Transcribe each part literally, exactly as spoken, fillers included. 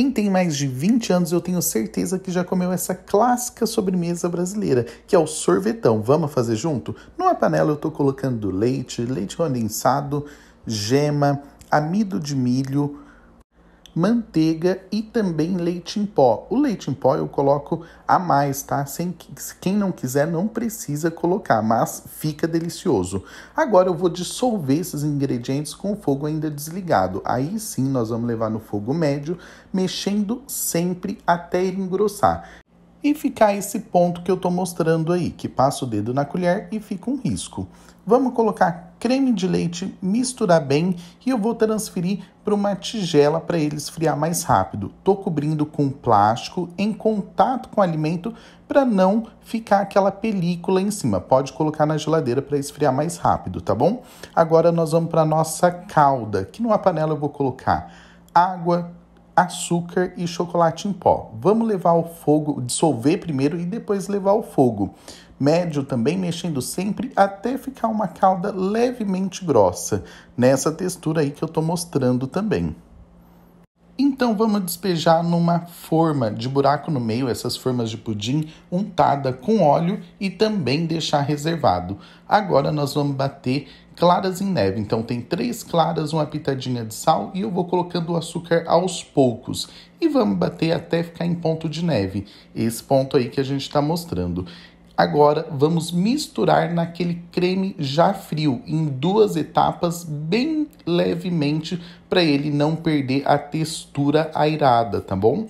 Quem tem mais de vinte anos, eu tenho certeza que já comeu essa clássica sobremesa brasileira, que é o sorvetão. Vamos fazer junto? Numa panela eu estou colocando leite, leite condensado, gema, amido de milho, manteiga e também leite em pó. O leite em pó eu coloco a mais, tá? Sem, quem não quiser não precisa colocar, mas fica delicioso. Agora eu vou dissolver esses ingredientes com o fogo ainda desligado. Aí sim nós vamos levar no fogo médio, mexendo sempre até ele engrossar. E ficar esse ponto que eu tô mostrando aí, que passa o dedo na colher e fica um risco. Vamos colocar creme de leite, misturar bem e eu vou transferir para uma tigela para ele esfriar mais rápido. Tô cobrindo com plástico em contato com o alimento para não ficar aquela película em cima. Pode colocar na geladeira para esfriar mais rápido, tá bom? Agora nós vamos para nossa calda, que numa panela eu vou colocar água, açúcar e chocolate em pó. Vamos levar ao fogo, dissolver primeiro e depois levar ao fogo médio também, mexendo sempre até ficar uma calda levemente grossa, nessa textura aí que eu tô mostrando também. Então vamos despejar numa forma de buraco no meio, essas formas de pudim, untada com óleo e também deixar reservado. Agora nós vamos bater claras em neve, então tem três claras, uma pitadinha de sal e eu vou colocando o açúcar aos poucos. E vamos bater até ficar em ponto de neve, esse ponto aí que a gente está mostrando. Agora vamos misturar naquele creme já frio em duas etapas, bem levemente, para ele não perder a textura airada, tá bom?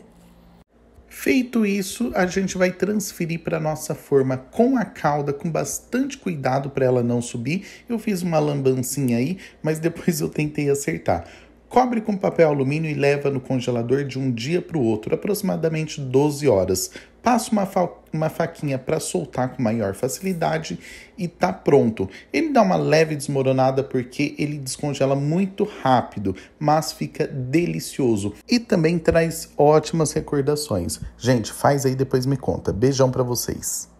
Feito isso, a gente vai transferir para nossa forma com a calda, com bastante cuidado para ela não subir. Eu fiz uma lambancinha aí, mas depois eu tentei acertar. Cobre com papel alumínio e leva no congelador de um dia para o outro, aproximadamente doze horas. Passa uma, fa uma faquinha para soltar com maior facilidade e tá pronto. Ele dá uma leve desmoronada porque ele descongela muito rápido, mas fica delicioso. E também traz ótimas recordações. Gente, faz aí e depois me conta. Beijão para vocês.